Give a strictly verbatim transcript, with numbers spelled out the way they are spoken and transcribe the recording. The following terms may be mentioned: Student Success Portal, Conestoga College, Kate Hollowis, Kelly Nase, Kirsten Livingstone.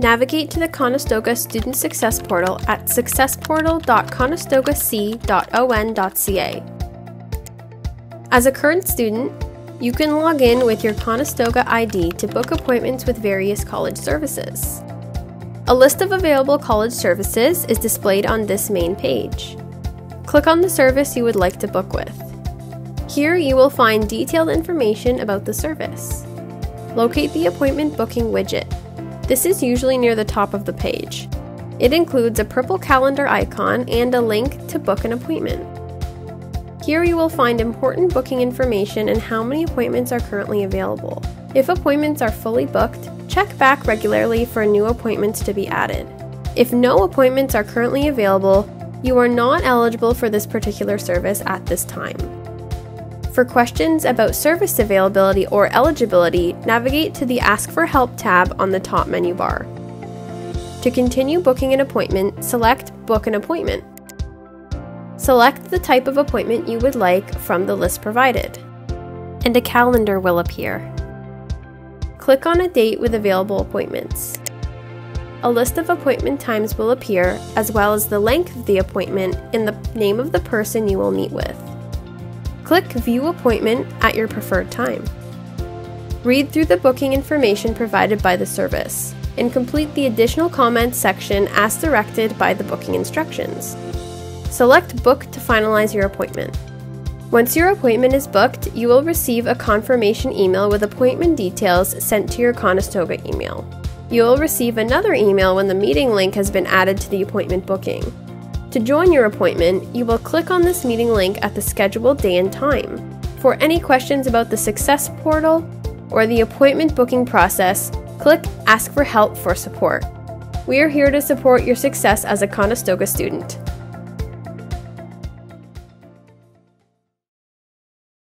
Navigate to the Conestoga Student Success Portal at success portal dot conestogac dot on dot c a. As a current student, you can log in with your Conestoga I D to book appointments with various college services. A list of available college services is displayed on this main page. Click on the service you would like to book with. Here you will find detailed information about the service. Locate the appointment booking widget. This is usually near the top of the page. It includes a purple calendar icon and a link to book an appointment. Here you will find important booking information and how many appointments are currently available. If appointments are fully booked, check back regularly for new appointments to be added. If no appointments are currently available, you are not eligible for this particular service at this time. For questions about service availability or eligibility, navigate to the Ask for Help tab on the top menu bar. To continue booking an appointment, select Book an Appointment. Select the type of appointment you would like from the list provided, and a calendar will appear. Click on a date with available appointments. A list of appointment times will appear, as well as the length of the appointment and the name of the person you will meet with. Click View Appointment at your preferred time. Read through the booking information provided by the service, and complete the additional comments section as directed by the booking instructions. Select Book to finalize your appointment. Once your appointment is booked, you will receive a confirmation email with appointment details sent to your Conestoga email. You will receive another email when the meeting link has been added to the appointment booking. To join your appointment, you will click on this meeting link at the scheduled day and time. For any questions about the Success Portal or the appointment booking process, click Ask for Help for support. We are here to support your success as a Conestoga student.